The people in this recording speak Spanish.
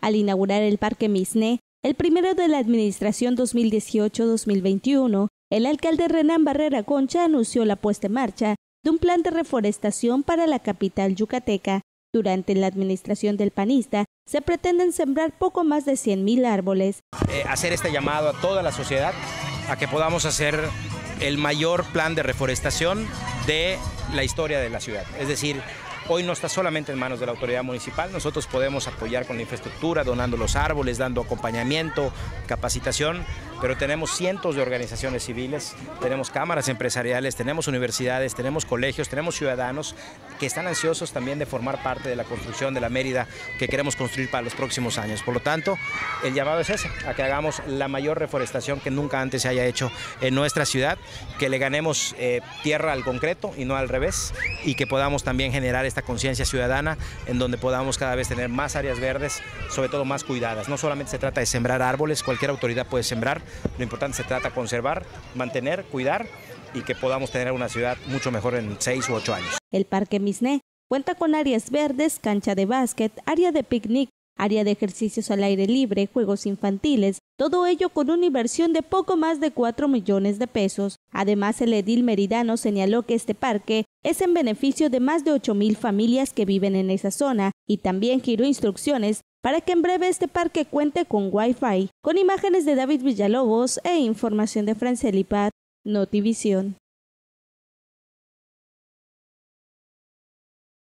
al inaugurar el Parque Misné, el primero de la administración 2018-2021, el alcalde Renán Barrera Concha anunció la puesta en marcha de un plan de reforestación para la capital yucateca. Durante la administración del panista se pretenden sembrar poco más de 100.000 árboles. Hacer este llamado a toda la sociedad a que podamos hacer el mayor plan de reforestación de la historia de la ciudad. Es decir, hoy no está solamente en manos de la autoridad municipal, nosotros podemos apoyar con la infraestructura, donando los árboles, dando acompañamiento, capacitación, pero tenemos cientos de organizaciones civiles, tenemos cámaras empresariales, tenemos universidades, tenemos colegios, tenemos ciudadanos que están ansiosos también de formar parte de la construcción de la Mérida que queremos construir para los próximos años. Por lo tanto, el llamado es ese, a que hagamos la mayor reforestación que nunca antes se haya hecho en nuestra ciudad, que le ganemos tierra al concreto y no al revés, y que podamos también generar esta conciencia ciudadana en donde podamos cada vez tener más áreas verdes, sobre todo más cuidadas. No solamente se trata de sembrar árboles, cualquier autoridad puede sembrar, lo importante se trata de conservar, mantener, cuidar y que podamos tener una ciudad mucho mejor en 6 u 8 años. El Parque Misné cuenta con áreas verdes, cancha de básquet, área de picnic, área de ejercicios al aire libre, juegos infantiles, todo ello con una inversión de poco más de 4 millones de pesos. Además, el edil meridano señaló que este parque es en beneficio de más de 8.000 familias que viven en esa zona y también giró instrucciones para que en breve este parque cuente con Wi-Fi. Con imágenes de David Villalobos e información de Fran Celipat, Notivision.